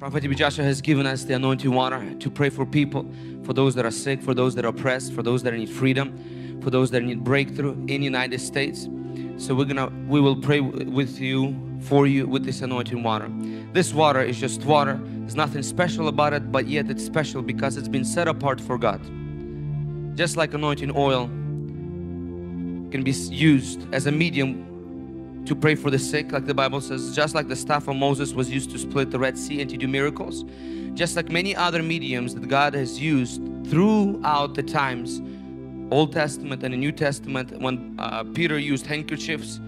Prophet T.B. Joshua has given us the anointing water to pray for people, for those that are sick, for those that are oppressed, for those that need freedom, for those that need breakthrough in the United States. So we will pray with you, for you, with this anointing water. This water is just water. There's nothing special about it, but yet it's special because it's been set apart for God. Just like anointing oil can be used as a medium to pray for the sick, like the Bible says, just like the staff of Moses was used to split the Red Sea and to do miracles, just like many other mediums that God has used throughout the times, Old Testament and the New Testament, when Peter used handkerchiefs,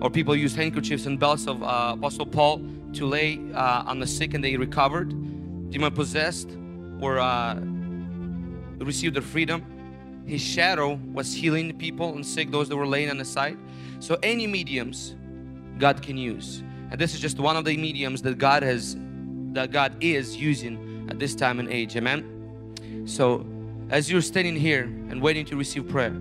or people used handkerchiefs and belts of Apostle Paul to lay on the sick and they recovered, demon-possessed, or received their freedom. His shadow was healing people and sick, those that were laying on the side. So any mediums God can use, and this is just one of the mediums that God is using at this time and age. Amen. So as you're standing here and waiting to receive prayer,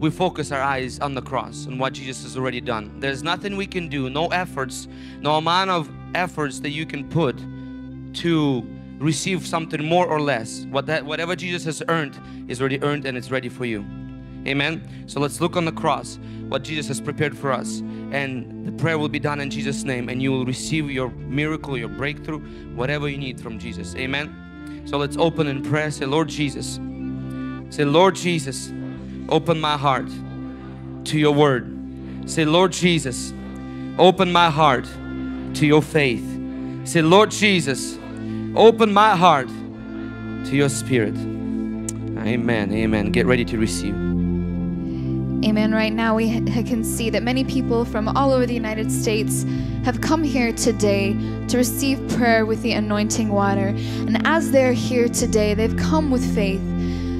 we focus our eyes on the cross and what Jesus has already done. There's nothing we can do, no efforts, no amount of efforts that you can put to receive something more or less. Whatever Jesus has earned is already earned, and it's ready for you. Amen. So let's look on the cross, what Jesus has prepared for us, and the prayer will be done in Jesus' name, and you will receive your miracle, your breakthrough, whatever you need from Jesus. Amen. So let's open in prayer. Say, Lord Jesus. Say, Lord Jesus, open my heart to your word. Say, Lord Jesus, open my heart to your faith. Say, Lord Jesus, open my heart to your spirit. Amen. Amen. Get ready to receive. Amen. Right now we can see that many people from all over the United States have come here today to receive prayer with the anointing water. And as they're here today, they've come with faith.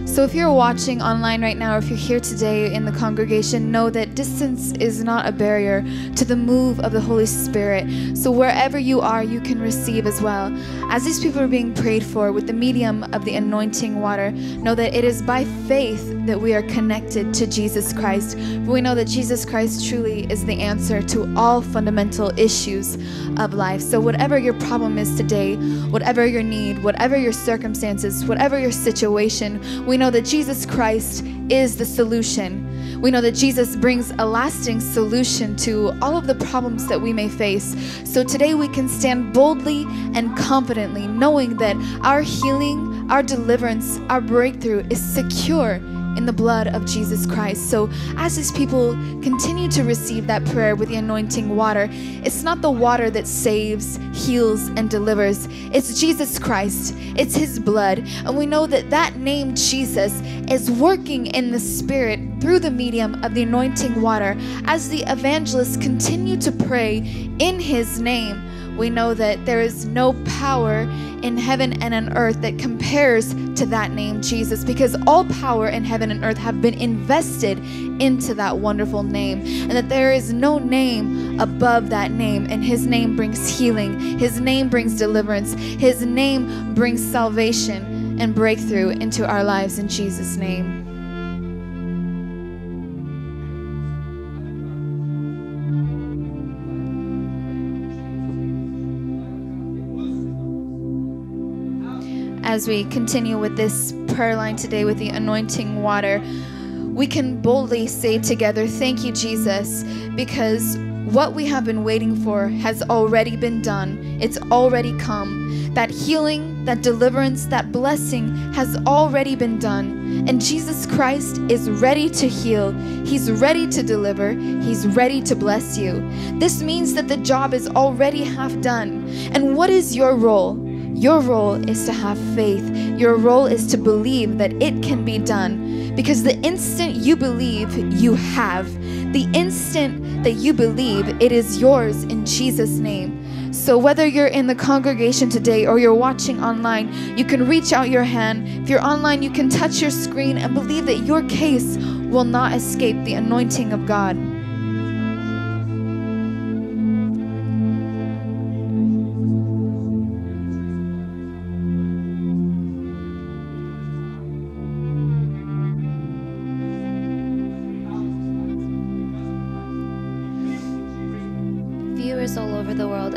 So if you're watching online right now, or if you're here today in the congregation, know that distance is not a barrier to the move of the Holy Spirit. So wherever you are, you can receive as well. As these people are being prayed for with the medium of the anointing water, know that it is by faith that we are connected to Jesus Christ. We know that Jesus Christ truly is the answer to all fundamental issues of life. So whatever your problem is today, whatever your need, whatever your circumstances, whatever your situation, we know that Jesus Christ is the solution. We know that Jesus brings a lasting solution to all of the problems that we may face. So today we can stand boldly and confidently, knowing that our healing, our deliverance, our breakthrough is secure in the blood of Jesus Christ. So as these people continue to receive that prayer with the anointing water, it's not the water that saves, heals, and delivers. It's Jesus Christ. It's his blood. And we know that that name Jesus is working in the spirit through the medium of the anointing water. As the evangelists continue to pray in his name, we know that there is no power in heaven and on earth that compares to that name, Jesus, because all power in heaven and earth have been invested into that wonderful name, and that there is no name above that name, and his name brings healing, his name brings deliverance, his name brings salvation and breakthrough into our lives in Jesus' name. As we continue with this prayer line today with the anointing water, we can boldly say together, thank you, Jesus, because what we have been waiting for has already been done. It's already come. That healing, that deliverance, that blessing has already been done. And Jesus Christ is ready to heal. He's ready to deliver. He's ready to bless you. This means that the job is already half done. And what is your role? Your role is to have faith. Your role is to believe that it can be done. Because the instant you believe, you have. The instant that you believe, it is yours in Jesus' name. So whether you're in the congregation today or you're watching online, you can reach out your hand. If you're online, you can touch your screen and believe that your case will not escape the anointing of God.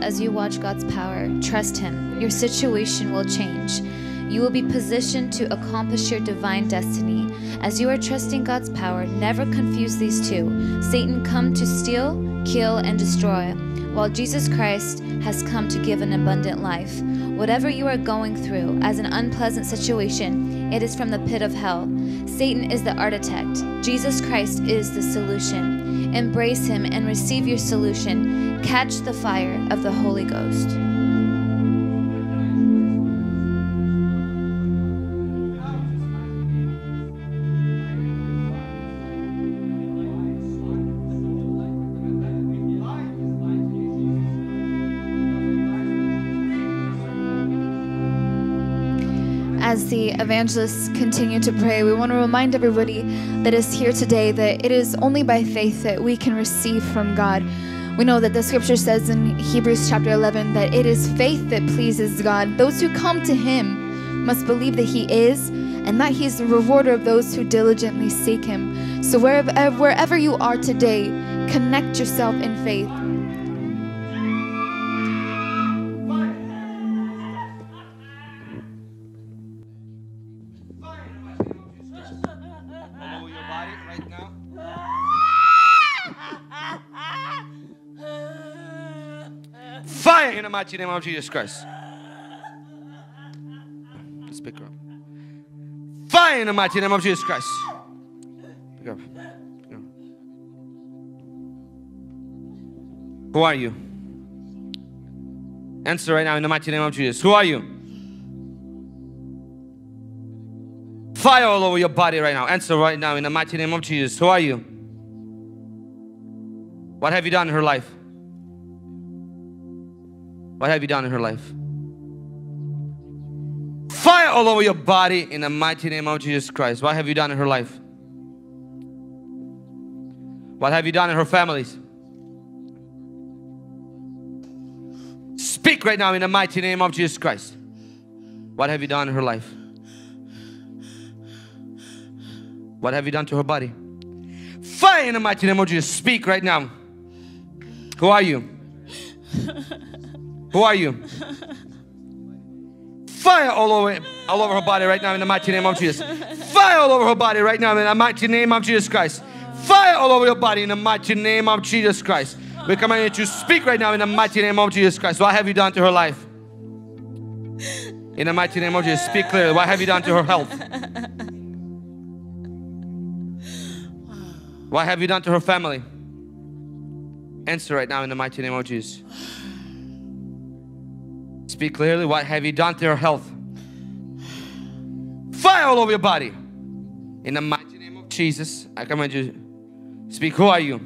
as you watch God's power, trust Him. Your situation will change. You will be positioned to accomplish your divine destiny. As you are trusting God's power, never confuse these two. Satan come to steal, kill, and destroy, while Jesus Christ has come to give an abundant life. Whatever you are going through as an unpleasant situation, it is from the pit of hell. Satan is the architect. Jesus Christ is the solution. Embrace Him and receive your solution. Catch the fire of the Holy Ghost. As the evangelists continue to pray, we want to remind everybody that is here today that it is only by faith that we can receive from God. We know that the scripture says in Hebrews chapter 11 that it is faith that pleases God. Those who come to Him must believe that He is, and that He is the rewarder of those who diligently seek Him. So wherever you are today, connect yourself in faith. In the mighty name of Jesus Christ. Let's pick her up. Fire in the mighty name of Jesus Christ. Pick her up. Pick her up. Who are you? Answer right now in the mighty name of Jesus. Who are you? Fire all over your body right now. Answer right now in the mighty name of Jesus. Who are you? What have you done in her life? What have you done in her life? Fire all over your body in the mighty name of Jesus Christ. What have you done in her life? What have you done in her families? Speak right now in the mighty name of Jesus Christ. What have you done in her life? What have you done to her body? Fire in the mighty name of Jesus. Speak right now. Who are you? Who are you? Fire all over her body right now in the mighty name of Jesus. Fire all over her body right now in the mighty name of Jesus Christ. Fire all over your body in the mighty name of Jesus Christ. We command you to speak right now in the mighty name of Jesus Christ. What have you done to her life? In the mighty name of Jesus, speak clearly. What have you done to her health? What have you done to her family? Answer right now in the mighty name of Jesus. Speak clearly. What have you done to your health? Fire all over your body. In the mighty name of Jesus, I command you. Speak. Who are you?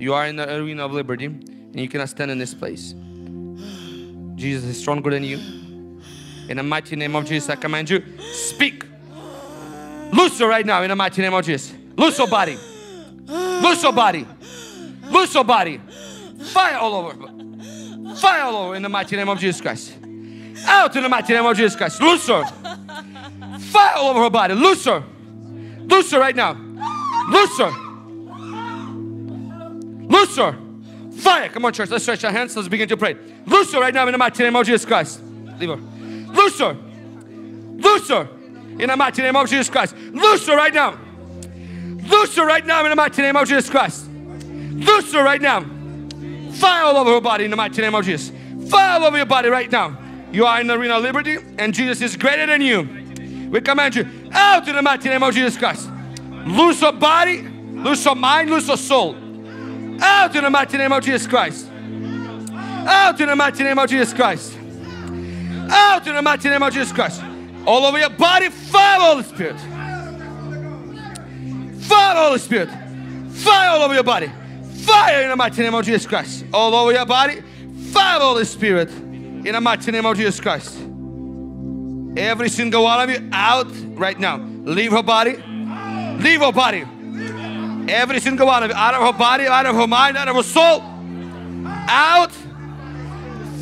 You are in the arena of liberty, and you cannot stand in this place. Jesus is stronger than you. In the mighty name of Jesus, I command you. Speak. Loose her right now. In the mighty name of Jesus, loose her body. Loose her body. Loose her body. Fire all over. Fire all over in the mighty name of Jesus Christ. Out in the mighty name of Jesus Christ. Loose her. Fire all over her body. Loose her. Loose her right now. Loose her. Loose her. Fire. Come on, church. Let's stretch our hands. Let's begin to pray. Loose her right now in the mighty name of Jesus Christ. Leave her. Loose her. Loose her in the mighty name of Jesus Christ. Loose her right now. Loose her right now in the mighty name of Jesus Christ. Loose her right now. Fire all over your body in the mighty name of Jesus. Fire all over your body right now. You are in the arena of liberty, and Jesus is greater than you. We command you out in the mighty name of Jesus Christ. Loose your body, loose your mind, loose your soul. Out in the mighty name of Jesus Christ. Out in the mighty name of Jesus Christ. Out in the mighty name of Jesus Christ. All over your body, fire Holy Spirit. Fire Holy Spirit. Fire all over your body. Fire in the mighty name of Jesus Christ. All over your body. Fire Holy Spirit. In the mighty name of Jesus Christ. Every single one of you out right now. Leave her body. Leave her body. Every single one of you out of her body, out of her mind, out of her soul. Out.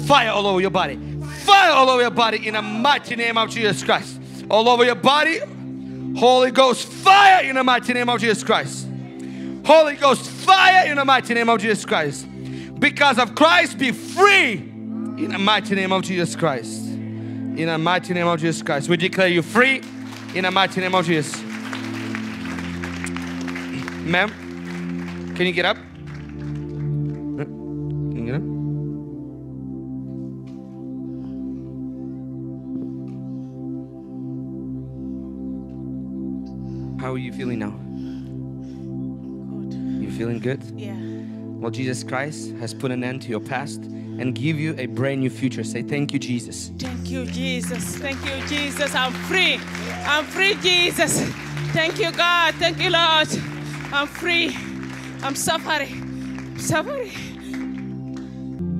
Fire all over your body. Fire all over your body in the mighty name of Jesus Christ. All over your body. Holy Ghost fire in the mighty name of Jesus Christ. Holy Ghost fire in the mighty name of Jesus Christ. because of Christ, be free in the mighty name of Jesus Christ. In the mighty name of Jesus Christ, we declare you free in the mighty name of Jesus. Ma'am, can you get up? Can you get up? How are you feeling now? Good. You feeling good? Yeah. Well, Jesus Christ has put an end to your past and give you a brand new future. Say, thank you, Jesus. Thank you, Jesus. Thank you, Jesus. I'm free. I'm free, Jesus. Thank you, God. Thank you, Lord. I'm free. I'm suffering.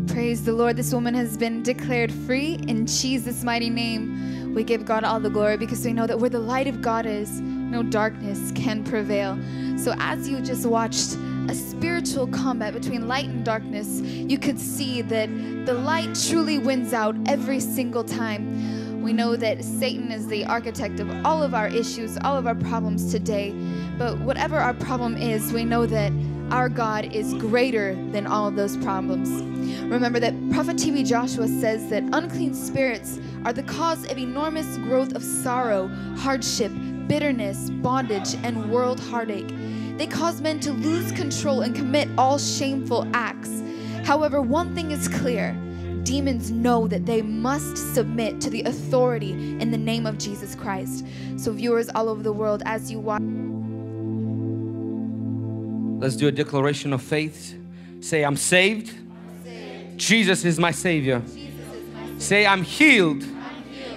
Praise the Lord. This woman has been declared free in Jesus' mighty name. We give God all the glory because we know that where the light of God is, no darkness can prevail. So as you just watched a spiritual combat between light and darkness, you could see that the light truly wins out every single time. We know that Satan is the architect of all of our issues, all of our problems today. But whatever our problem is, we know that our God is greater than all of those problems. Remember that Prophet T.B. Joshua says that unclean spirits are the cause of enormous growth of sorrow, hardship, bitterness, bondage, and world heartache. They cause men to lose control and commit all shameful acts. However, one thing is clear. Demons know that they must submit to the authority in the name of Jesus Christ. So viewers all over the world, as you watch... Let's do a declaration of faith. Say, I'm saved. I'm saved. Jesus is my Savior. Say, I'm healed.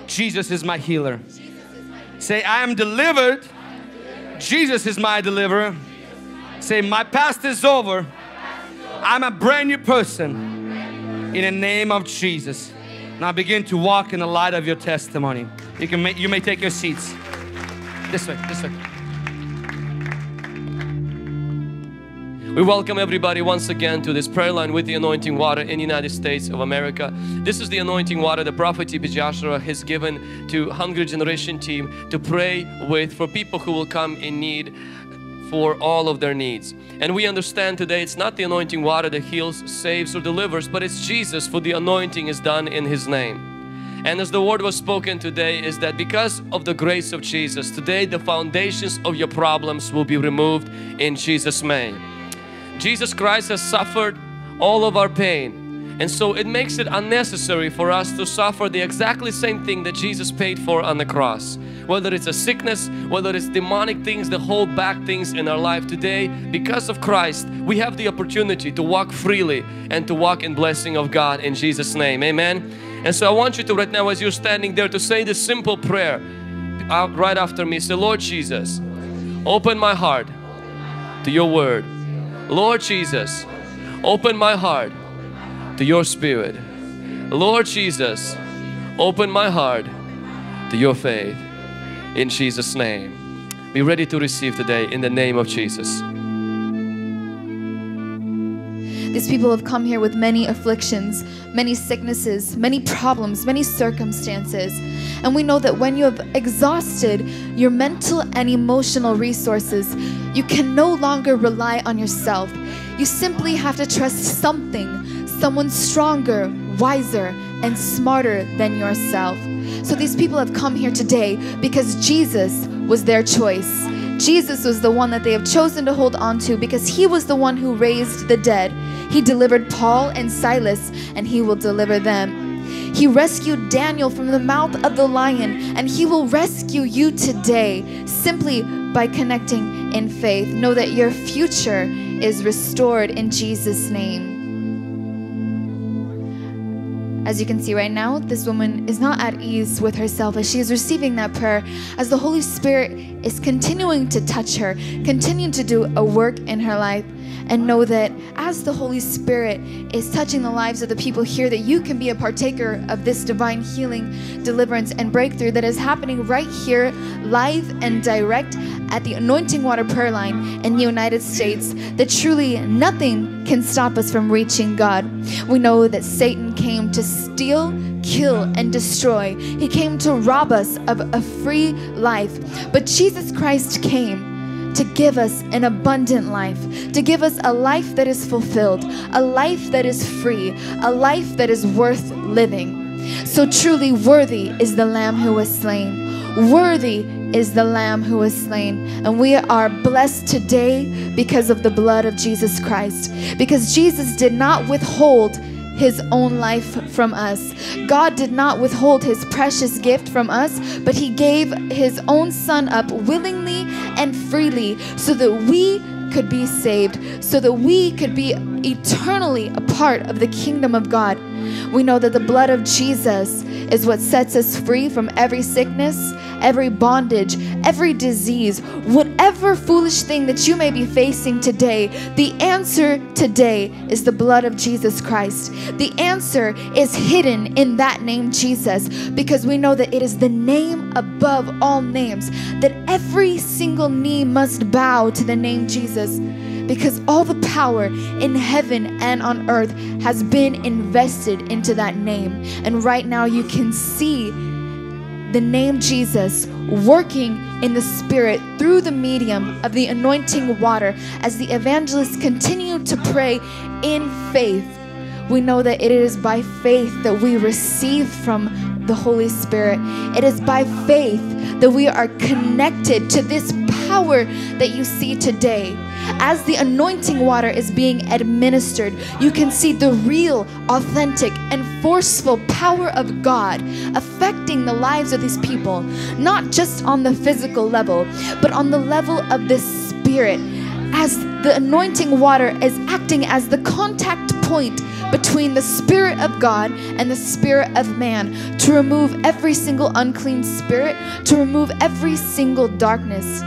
Jesus is my healer. Say, I am delivered. Jesus is my deliverer. Say, my past is over. I'm a brand new person in the name of Jesus. Now begin to walk in the light of your testimony. You may take your seats. This way, this way. We welcome everybody once again to this prayer line with the anointing water in the United States of America. This is the anointing water the Prophet T.B. Joshua has given to Hungry Generation team to pray with for people who will come in need for all of their needs. And we understand today it's not the anointing water that heals, saves or delivers, but it's Jesus, for the anointing is done in His name. And as the word was spoken today is that because of the grace of Jesus, today the foundations of your problems will be removed in Jesus' name. Jesus Christ has suffered all of our pain, and so it makes it unnecessary for us to suffer the exactly same thing that Jesus paid for on the cross. Whether it's a sickness, whether it's demonic things that hold back things in our life today, because of Christ we have the opportunity to walk freely and to walk in blessing of God in Jesus' name. Amen. And so I want you to right now, as you're standing there, to say this simple prayer right after me. Say, Lord Jesus, open my heart to your word. Lord Jesus, open my heart to your spirit. Lord Jesus, open my heart to your faith. In Jesus' name. Be ready to receive today in the name of Jesus. These people have come here with many afflictions, many sicknesses, many problems, many circumstances. And we know that when you have exhausted your mental and emotional resources, you can no longer rely on yourself. You simply have to trust something, someone stronger, wiser, and smarter than yourself. So these people have come here today because Jesus was their choice. Jesus was the one that they have chosen to hold on to because He was the one who raised the dead. He delivered Paul and Silas, and He will deliver them. He rescued Daniel from the mouth of the lion, and He will rescue you today simply by connecting in faith. Know that your future is restored in Jesus' name. As you can see right now, this woman is not at ease with herself as she is receiving that prayer, as the Holy Spirit is continuing to touch her, continuing to do a work in her life. And know that as the Holy Spirit is touching the lives of the people here, that you can be a partaker of this divine healing, deliverance, and breakthrough that is happening right here, live and direct at the Anointing Water Prayer Line in the United States, that truly nothing can stop us from reaching God. We know that Satan came to steal, kill, and destroy. He came to rob us of a free life. But Jesus Christ came to give us an abundant life, to give us a life that is fulfilled, a life that is free, a life that is worth living. So truly worthy is the Lamb who was slain. Worthy is the Lamb who was slain. And we are blessed today because of the blood of Jesus Christ. Because Jesus did not withhold his own life from us. God did not withhold his precious gift from us, but he gave his own son up willingly and freely so that we could be saved, so that we could be eternally a part of the kingdom of God. We know that the blood of Jesus is what sets us free from every sickness, every bondage, every disease, whatever foolish thing that you may be facing today. The answer today is the blood of Jesus Christ. The answer is hidden in that name Jesus, because we know that it is the name above all names, that every single knee must bow to the name Jesus. Because all the power in heaven and on earth has been invested into that name. And right now you can see the name Jesus working in the spirit through the medium of the anointing water. As the evangelists continue to pray in faith, we know that it is by faith that we receive from the Holy Spirit. It is by faith that we are connected to this power that you see today. As the anointing water is being administered, you can see the real, authentic, and forceful power of God affecting the lives of these people, not just on the physical level, but on the level of the spirit, as the anointing water is acting as the contact point between the Spirit of God and the spirit of man, to remove every single unclean spirit, to remove every single darkness.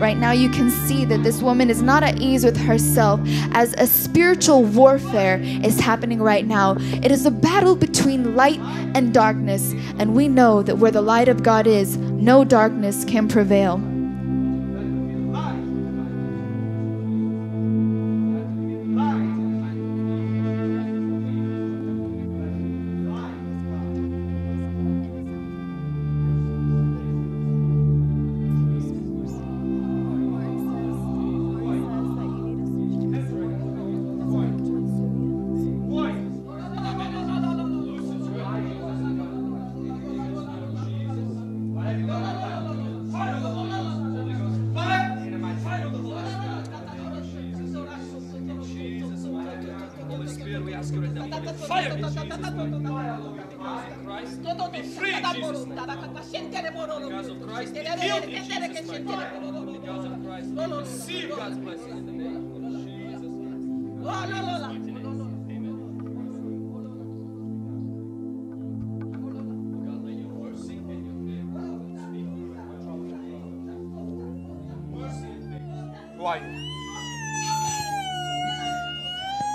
Right now you can see that this woman is not at ease with herself, as a spiritual warfare is happening right now. It is a battle between light and darkness, and we know that where the light of God is, no darkness can prevail.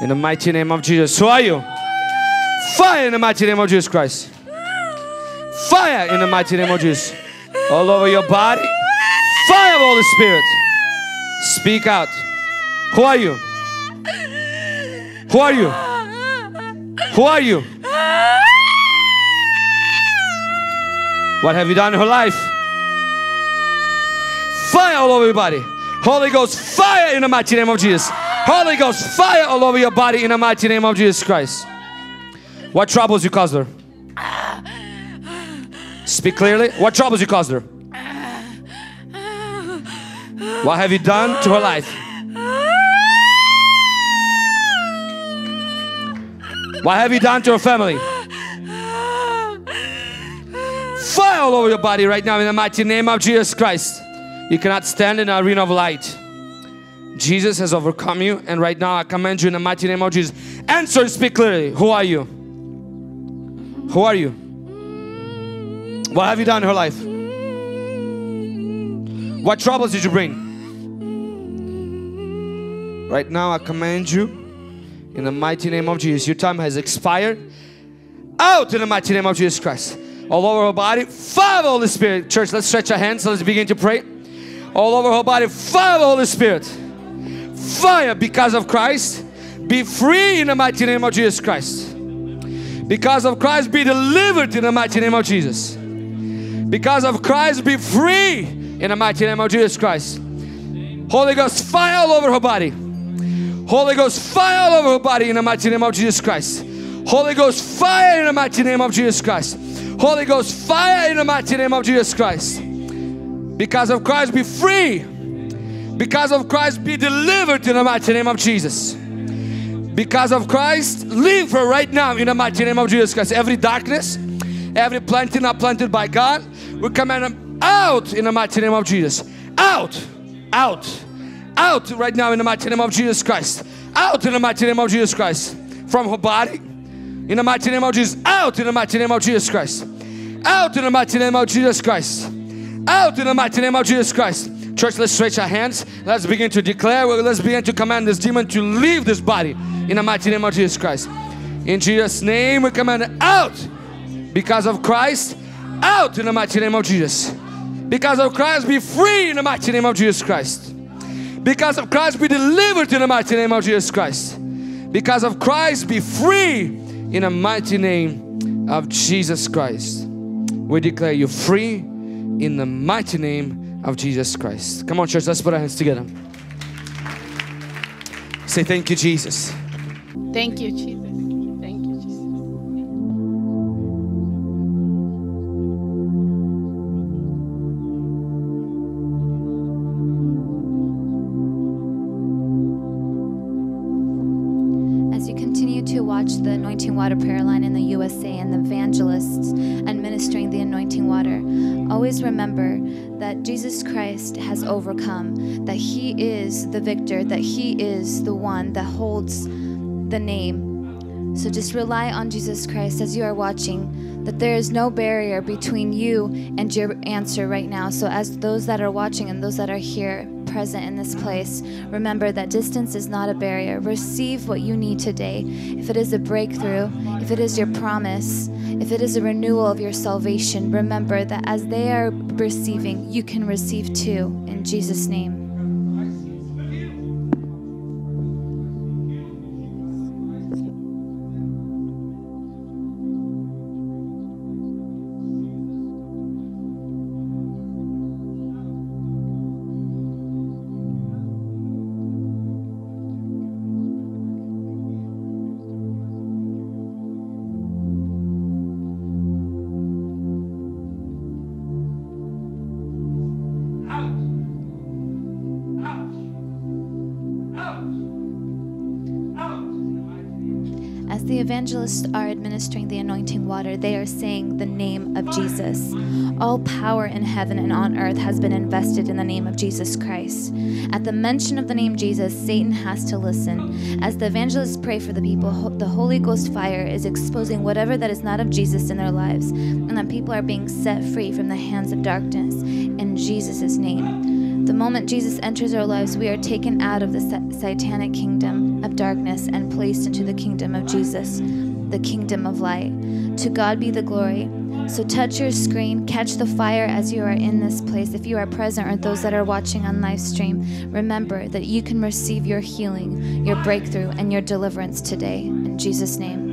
In the mighty name of Jesus. Who are you? Fire in the mighty name of Jesus Christ. Fire in the mighty name of Jesus. All over your body. Fire of Holy Spirit. Speak out. Who are you? Who are you? Who are you? What have you done in her life? Fire all over your body. Holy Ghost fire in the mighty name of Jesus. Holy Ghost fire all over your body in the mighty name of Jesus Christ. What troubles you caused her? Speak clearly. What troubles you caused her? What have you done to her life? What have you done to her family? Fire all over your body right now in the mighty name of Jesus Christ. You cannot stand in the arena of light. Jesus has overcome you, and right now I command you in the mighty name of Jesus. Answer, speak clearly. Who are you? Who are you? What have you done in her life? What troubles did you bring? Right now I command you in the mighty name of Jesus. Your time has expired. Out in the mighty name of Jesus Christ. All over her body, fire of the Holy Spirit. Church, let's stretch our hands. Let's begin to pray. All over her body, fire of the Holy Spirit. Fire because of Christ. Be free in the mighty name of Jesus Christ. Because of Christ, be delivered in the mighty name of Jesus. Because of Christ, be free in the mighty name of Jesus Christ. Holy Ghost fire all over her body. Holy Ghost fire all over her body in the mighty name of Jesus Christ. Holy Ghost fire in the mighty name of Jesus Christ. Holy Ghost fire in the mighty name of Jesus Christ. Because of Christ be free. Because of Christ be delivered in the mighty name of Jesus. Because of Christ leave her right now in the mighty name of Jesus Christ. Every darkness, every planting not planted by God, we command them out in the mighty name of Jesus. Out, out, out right now in the mighty name of Jesus Christ. Out in the mighty name of Jesus Christ. From her body, in the mighty name of Jesus. Out in the mighty name of Jesus Christ. Out in the mighty name of Jesus Christ. Out in the mighty name of Jesus Christ. Church, let's stretch our hands. Let's begin to declare. Let's begin to command this demon to leave this body in the mighty name of Jesus Christ. In Jesus' name we command it out. Because of Christ, out in the mighty name of Jesus. Because of Christ, be free in the mighty name of Jesus Christ. Because of Christ, be delivered in the mighty name of Jesus Christ. Because of Christ, be free in the mighty name of Jesus Christ. We declare you free in the mighty name of Jesus Christ. Come on, church, let's put our hands together. Say thank you, Jesus. Thank you, Jesus. The Anointing Water Prayer Line in the USA and the evangelists administering the anointing water. Always remember that Jesus Christ has overcome, that He is the victor, that He is the one that holds the name. So just rely on Jesus Christ as you are watching, that there is no barrier between you and your answer right now. So as those that are watching and those that are here present in this place, remember that distance is not a barrier. Receive what you need today. If it is a breakthrough, if it is your promise, if it is a renewal of your salvation, remember that as they are receiving, you can receive too, in Jesus' name. Evangelists are administering the anointing water. They are saying the name of Jesus. All power in heaven and on earth has been invested in the name of Jesus Christ. At the mention of the name Jesus, Satan has to listen. As the evangelists pray for the people, the Holy Ghost fire is exposing whatever that is not of Jesus in their lives, and that people are being set free from the hands of darkness in Jesus' name. The moment Jesus enters our lives, we are taken out of the satanic kingdom of darkness and placed into the kingdom of Jesus, the kingdom of light. To God be the glory. So touch your screen, catch the fire as you are in this place. If you are present or those that are watching on live stream, remember that you can receive your healing, your breakthrough, and your deliverance today in Jesus' name.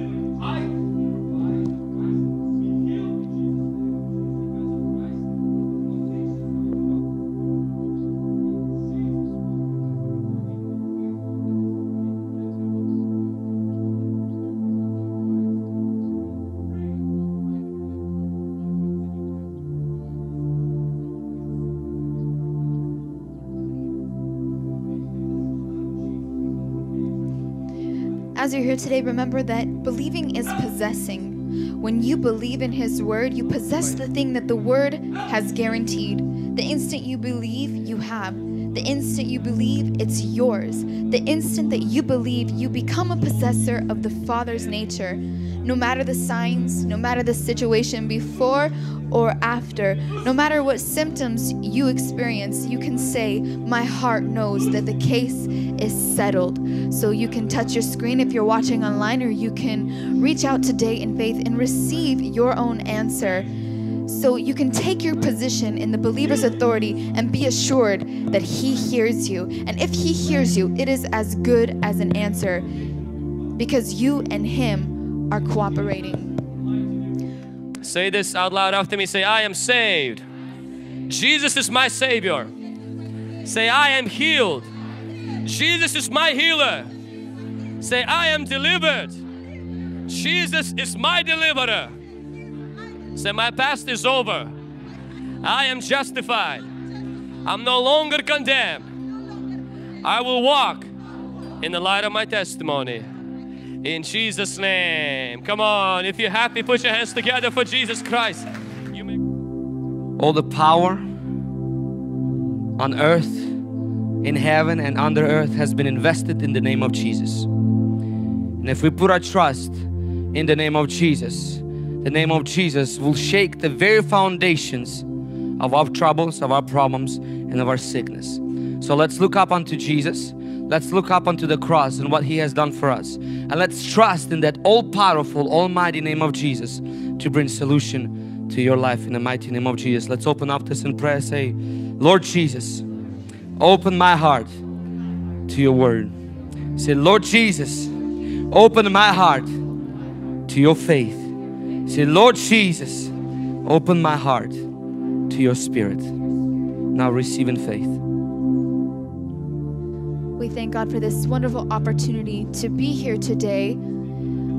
As you're here today, remember that believing is possessing. When you believe in His Word, you possess the thing that the Word has guaranteed. The instant you believe, you have. The instant you believe, it's yours. The instant that you believe, you become a possessor of the Father's nature. No matter the signs, no matter the situation before or after, no matter what symptoms you experience, you can say, my heart knows that the case is settled. So you can touch your screen if you're watching online, or you can reach out today in faith and receive your own answer. So you can take your position in the believer's authority and be assured that He hears you. And if He hears you, it is as good as an answer, because you and Him are cooperating. Say this out loud after me. Say, I am saved. Jesus is my Savior. Say, I am healed. Jesus is my healer. Say, I am delivered. Jesus is my deliverer. Say, my past is over. I am justified. I'm no longer condemned. I will walk in the light of my testimony. In Jesus' name. Come on, if you're happy, put your hands together for Jesus Christ. All the power on earth, in heaven, and under earth has been invested in the name of Jesus. And if we put our trust in the name of Jesus, the name of Jesus will shake the very foundations of our troubles, of our problems, and of our sickness. So let's look up unto Jesus. Let's look up unto the cross and what He has done for us. And let's trust in that all-powerful, almighty name of Jesus to bring solution to your life in the mighty name of Jesus. Let's open up this in prayer. Say, Lord Jesus, open my heart to your word. Say, Lord Jesus, open my heart to your faith. Say, Lord Jesus, open my heart to your spirit. Now receive in faith. We thank God for this wonderful opportunity to be here today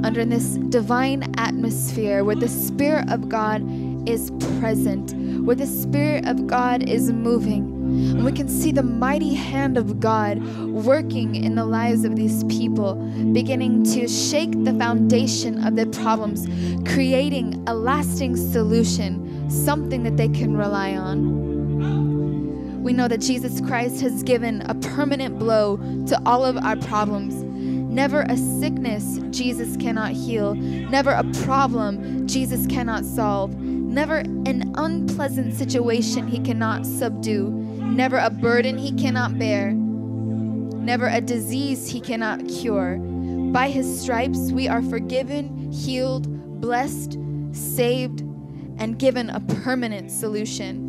under this divine atmosphere where the Spirit of God is present, where the Spirit of God is moving. And we can see the mighty hand of God working in the lives of these people, beginning to shake the foundation of their problems, creating a lasting solution, something that they can rely on. We know that Jesus Christ has given a permanent blow to all of our problems. Never a sickness Jesus cannot heal. Never a problem Jesus cannot solve. Never an unpleasant situation He cannot subdue. Never a burden He cannot bear. Never a disease He cannot cure. By His stripes we are forgiven, healed, blessed, saved, and given a permanent solution.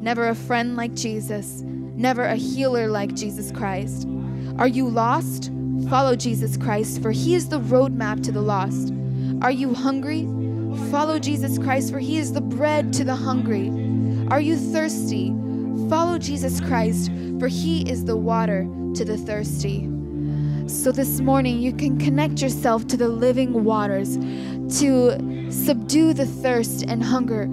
Never a friend like Jesus, never a healer like Jesus Christ. Are you lost? Follow Jesus Christ, for He is the roadmap to the lost. Are you hungry? Follow Jesus Christ, for He is the bread to the hungry. Are you thirsty? Follow Jesus Christ, for He is the water to the thirsty. So this morning you can connect yourself to the living waters to subdue the thirst and hunger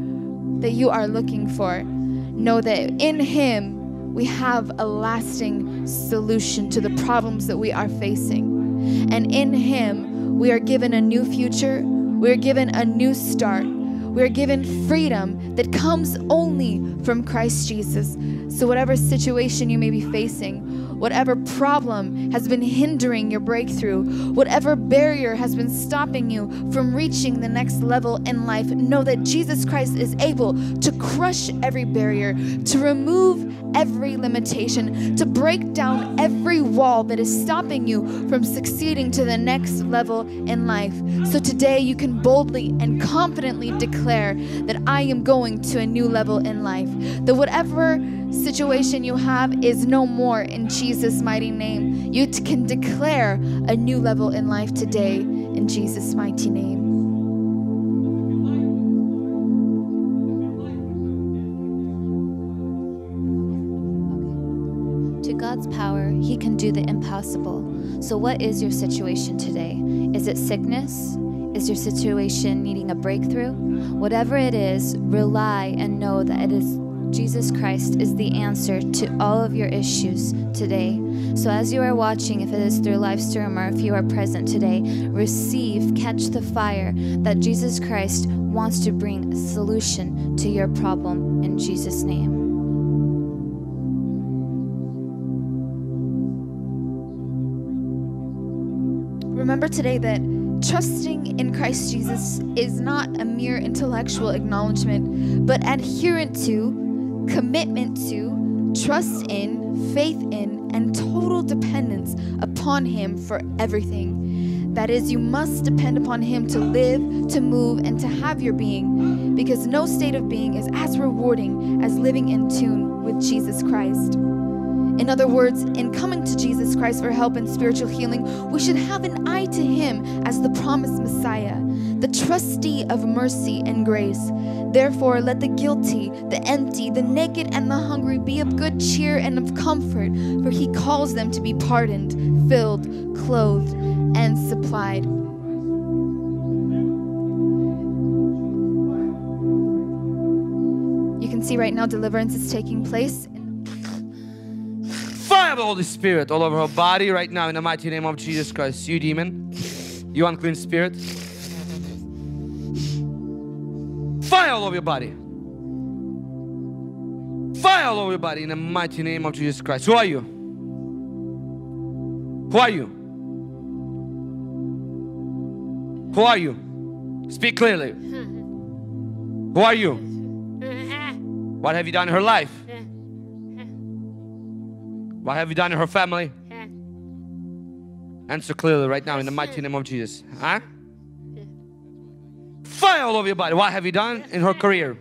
that you are looking for. Know that in Him we have a lasting solution to the problems that we are facing. And in Him we are given a new future, we are given a new start, we are given freedom that comes only from Christ Jesus. So whatever situation you may be facing, whatever problem has been hindering your breakthrough, whatever barrier has been stopping you from reaching the next level in life, know that Jesus Christ is able to crush every barrier, to remove every limitation, to break down every wall that is stopping you from succeeding to the next level in life. So today you can boldly and confidently declare that I am going to a new level in life, that whatever situation you have is no more in Jesus' mighty name. You can declare a new level in life today in Jesus' mighty name. To God's power, He can do the impossible. So what is your situation today? Is it sickness? Is your situation needing a breakthrough? Whatever it is, rely and know that it is Jesus Christ is the answer to all of your issues today. So as you are watching, if it is through live stream or if you are present today, receive, catch the fire that Jesus Christ wants to bring a solution to your problem in Jesus' name. Remember today that trusting in Christ Jesus is not a mere intellectual acknowledgement, but adherent to, commitment to, trust in, faith in, and total dependence upon Him for everything. That is, you must depend upon Him to live, to move, and to have your being, because no state of being is as rewarding as living in tune with Jesus Christ. In other words, in coming to Jesus Christ for help and spiritual healing, we should have an eye to Him as the promised Messiah, the trustee of mercy and grace. Therefore, let the guilty, the empty, the naked, and the hungry be of good cheer and of comfort, for He calls them to be pardoned, filled, clothed, and supplied. You can see right now deliverance is taking place. Fire of the Holy Spirit all over her body right now in the mighty name of Jesus Christ. You demon, you unclean spirit. Fire all over your body. Fire all over your body in the mighty name of Jesus Christ. Who are you? Who are you? Who are you? Speak clearly. Who are you? What have you done in her life? What have you done in her family? Answer clearly right now in the mighty name of Jesus. Huh? Fire all over your body. What have you done in her career?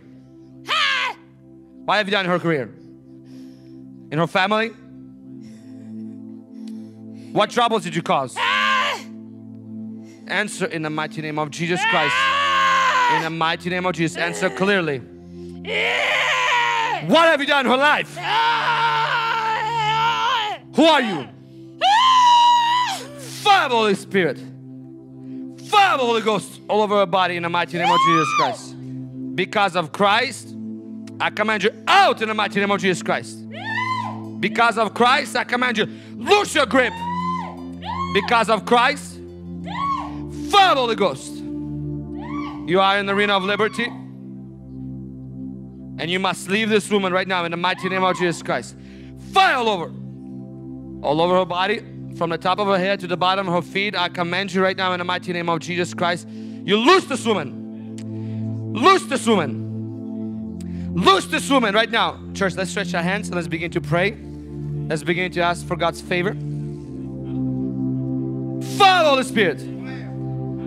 What have you done in her career? In her family? What troubles did you cause? Answer in the mighty name of Jesus Christ. In the mighty name of Jesus. Answer clearly. What have you done in her life? Who are you? Fire of the Holy Spirit. Fire of the Holy Ghost all over her body in the mighty name of Jesus Christ. Because of Christ, I command you out in the mighty name of Jesus Christ. Because of Christ, I command you, loose your grip. Because of Christ, fire of the Holy Ghost. You are in the arena of liberty. And you must leave this woman right now in the mighty name of Jesus Christ. Fire all over. All over her body, from the top of her head to the bottom of her feet. I command you right now in the mighty name of Jesus Christ. You loose this woman. Loose this woman. Loose this woman right now. Church, let's stretch our hands and let's begin to pray. Let's begin to ask for God's favor. Fire Holy Spirit.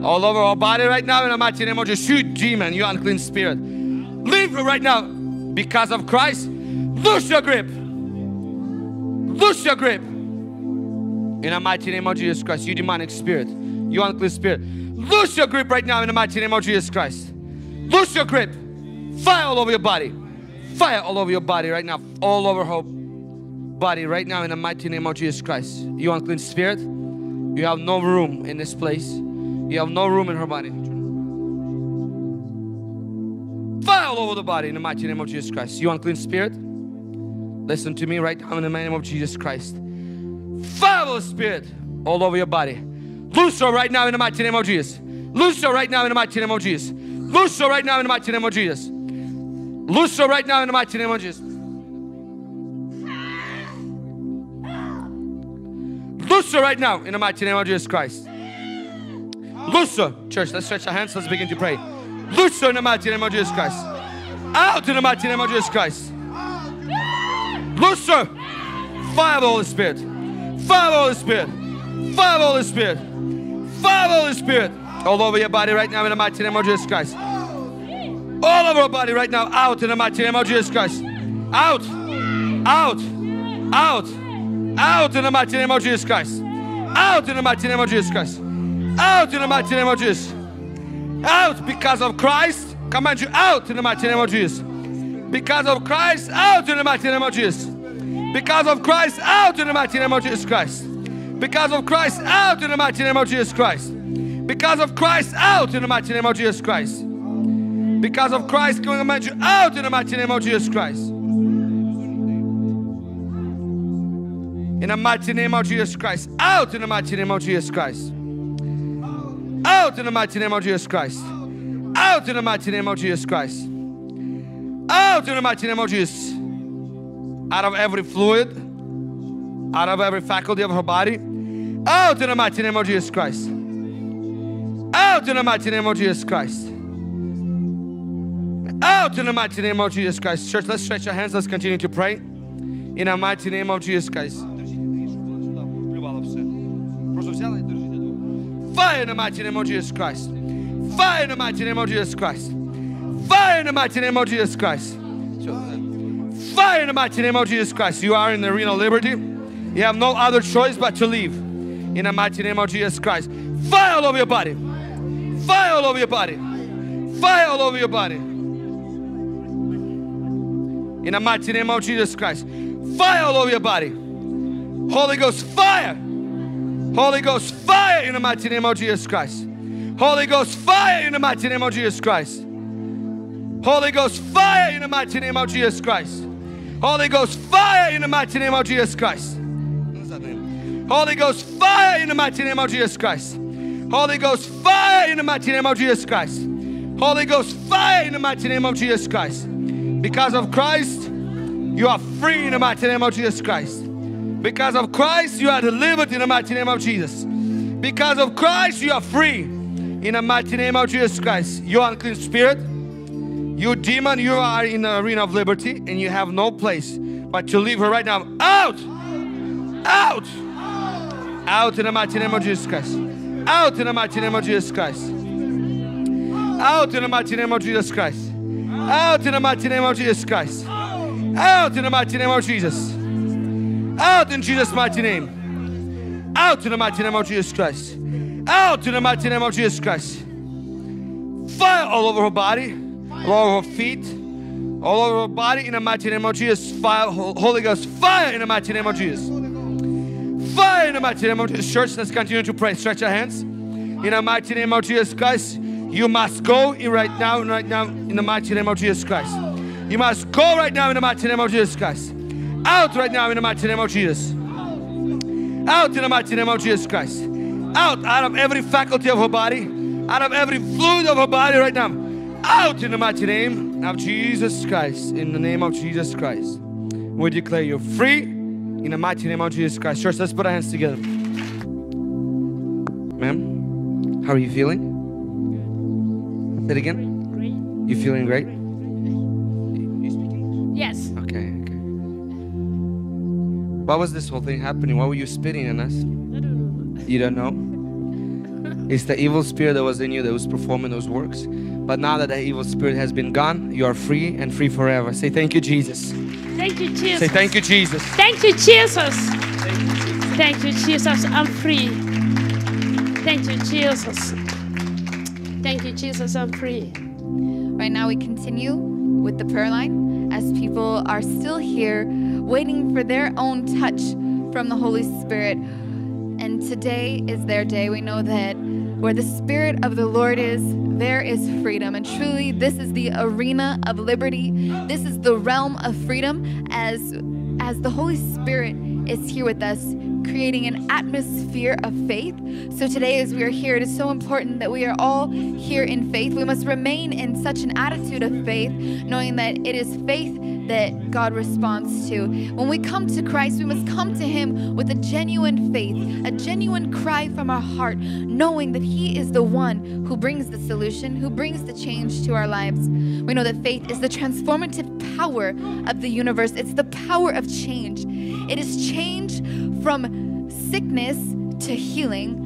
All over her body right now in the mighty name of Jesus. You demon, you unclean spirit. Leave her right now. Because of Christ, loose your grip. Loose your grip. In the mighty name of Jesus Christ, you demonic spirit, you unclean spirit, loose your grip right now in the mighty name of Jesus Christ. Loose your grip. Fire all over your body. Fire all over your body right now. All over her body right now in the mighty name of Jesus Christ. You unclean spirit, you have no room in this place. You have no room in her body. Fire all over the body in the mighty name of Jesus Christ. You unclean spirit, listen to me right now in the name of Jesus Christ. Fire of the Spirit all over your body. Loose her right now in the mighty name of Jesus. Loose her right now in the mighty name of Jesus. Loose her right now in the mighty name of Jesus. Loose her right now in the mighty name of Jesus. Loose her right now in the mighty name of Jesus Christ. Loose her. Church, let's stretch our hands. Let's begin to pray. Loose her in the mighty name of Jesus Christ. Out in the mighty name of Jesus Christ. Loose her. Fire of the Holy Spirit. Fire of the Spirit, fire of the Spirit, fire of the Spirit, all over your body right now in the mighty name of Jesus Christ. All over your body right now, out in the mighty name of Jesus Christ. Out, out, out, out in the mighty name of Jesus Christ. Out in the mighty name of Jesus Christ. Out in the mighty name of Jesus. Out because of Christ, command you out in the mighty name of Jesus. Because of Christ, out in the mighty name of Jesus. Because of Christ, out in the mighty name of Jesus Christ. Because of Christ, out in the mighty name of Jesus Christ. Because of Christ, out in the mighty name of Jesus Christ. Because of Christ, going to command you out in the mighty name of Jesus Christ. In the mighty name of Jesus Christ. Out in the mighty name of Jesus Christ. Out in the mighty name of Jesus Christ. Out in the mighty name of Jesus Christ. Out in the mighty name of Jesus. Out of every fluid, out of every faculty of her body, out in the mighty name of Jesus Christ. Out in the mighty name of Jesus Christ. Out in the mighty name of Jesus Christ. Church, let's stretch our hands, let's continue to pray. In the mighty name of Jesus Christ. Fire in the mighty name of Jesus Christ. Fire in the mighty name of Jesus Christ. Fire in the mighty name of Jesus Christ. fire in the mighty name of Jesus Christ. You are in the arena of liberty. You have no other choice but to leave in the mighty name of Jesus Christ. Fire all over your body. Fire all over your body. Fire all over your body. In the mighty name of Jesus Christ. Fire all over your body. Holy Ghost fire. Holy Ghost fire in the mighty name of Jesus Christ. Holy Ghost fire in the mighty name of Jesus Christ. Holy Ghost fire in the mighty name of Jesus Christ. Holy Ghost fire in the mighty name of Jesus Christ. Holy Ghost fire in the mighty name of Jesus Christ. Holy Ghost fire in the mighty name of Jesus Christ. Holy Ghost fire in the mighty name of Jesus Christ. Because of Christ, you are free in the mighty name of Jesus Christ. Because of Christ, you are delivered in the mighty name of Jesus. Because of Christ, you are free in the mighty name of Jesus Christ. You unclean spirit, you demon, you are in the arena of liberty and you have no place but to leave her right now. Out! Out! Out in the mighty name of Jesus Christ. Out in the mighty name of Jesus Christ. Out in the mighty name of Jesus Christ. Out in the mighty name of Jesus Christ. Out in the mighty name of Jesus. Out in Jesus' mighty name. Out in the mighty name of Jesus Christ. Out in the mighty name of Jesus Christ. Fire all over her body, all over her feet, all over her body in the mighty name of Jesus. Fire, Holy Ghost, fire in the mighty name of Jesus. Fire in the mighty name of Jesus. Church, let's continue to pray. Stretch our hands. In the mighty name of Jesus Christ, you must go in right now, in the mighty name of Jesus Christ. You must go right now in the mighty name of Jesus Christ. Out right now in the mighty name of Jesus. Out in the mighty name of Jesus Christ. Out of every faculty of her body, out of every fluid of her body right now. Out in the mighty name of Jesus Christ. In the name of Jesus Christ, we declare you free in the mighty name of Jesus Christ. Church, let's put our hands together. Ma'am, how are you feeling? Say it again. Great. You feeling great? You speaking? Yes. Okay. Why was this whole thing happening? Why were you spitting on us? I don't know. You don't know? It's the evil spirit that was in you that was performing those works. But now that the evil spirit has been gone, you are free and free forever. Say thank you, Jesus. Thank you, Jesus. Say thank you, Jesus. Thank you, Jesus. Thank you, Jesus. I'm free. Thank you, Jesus. Thank you, Jesus, I'm free. Right now we continue with the prayer line as people are still here waiting for their own touch from the Holy Spirit. And today is their day. We know that where the Spirit of the Lord is, there is freedom. And truly, this is the arena of liberty. This is the realm of freedom as the Holy Spirit is here with us, creating an atmosphere of faith. So today as we are here, it is so important that we are all here in faith. We must remain in such an attitude of faith, knowing that it is faith that God responds to. When we come to Christ, we must come to Him with a genuine faith, a genuine cry from our heart, knowing that He is the one who brings the solution, who brings the change to our lives. We know that faith is the transformative power of the universe. It's the power of change. It is change from sickness to healing.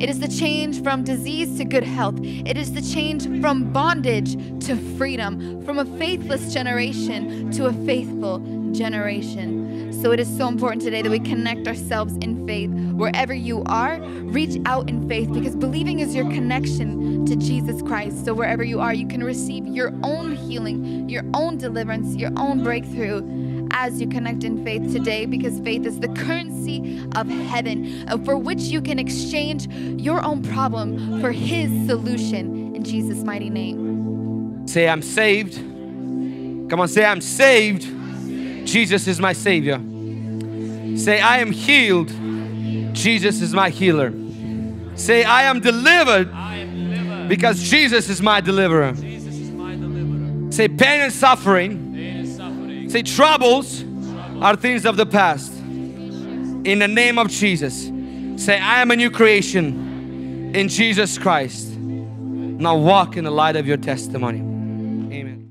It is the change from disease to good health. It is the change from bondage to freedom, from a faithless generation to a faithful generation. So it is so important today that we connect ourselves in faith. Wherever you are, reach out in faith, because believing is your connection to Jesus Christ. So wherever you are, you can receive your own healing, your own deliverance, your own breakthrough, as you connect in faith today, because faith is the currency of heaven, for which you can exchange your own problem for His solution in Jesus' mighty name. Say, I'm saved. Come on, say, I'm saved. Jesus is my Savior. Say, I am healed. Jesus is my healer. Say, I am delivered because Jesus is my deliverer. Say, pain and suffering, say, troubles are things of the past. In the name of Jesus. Say, I am a new creation in Jesus Christ. Now walk in the light of your testimony. Amen.